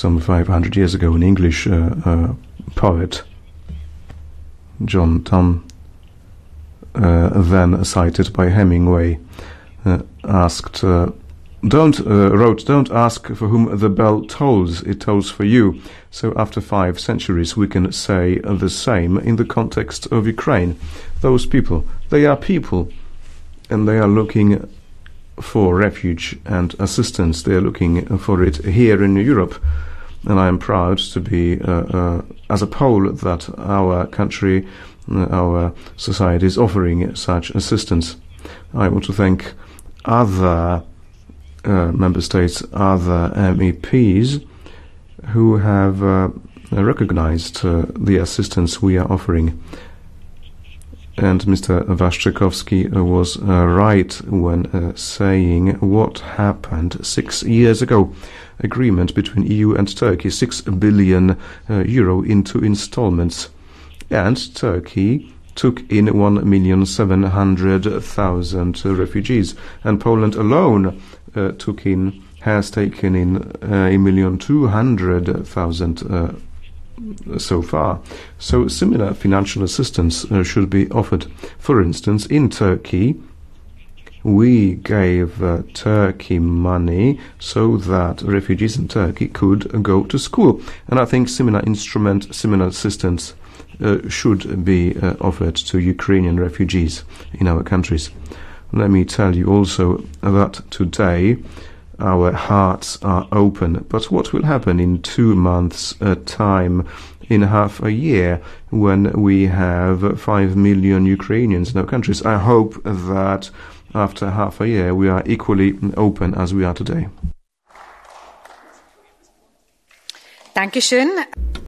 some 500 years ago, an English poet, John Donne, then cited by Hemingway, asked, "Don't ask for whom the bell tolls, it tolls for you." So after 5 centuries we can say the same in the context of Ukraine. Those people, they are people, and they are looking for refuge and assistance. They are looking for it here in Europe. And I am proud to be, as a Pole, that our country, our society is offering such assistance. I want to thank other member states, other MEPs who have recognized the assistance we are offering. And Mr. Waszczykowski was right when saying what happened 6 years ago. Agreement between EU and Turkey, 6 billion euro in 2 installments. And Turkey took in 1,700,000 refugees. And Poland alone has taken in 1,200,000 so far. So similar financial assistance should be offered. For instance, in Turkey, we gave Turkey money so that refugees in Turkey could go to school. And I think similar instrument, similar assistance should be offered to Ukrainian refugees in our countries. Let me tell you also that today our hearts are open. But what will happen in 2 months' time, in half a year, when we have 5 million Ukrainians in our countries? I hope that after half a year we are equally open as we are today. Dankeschön.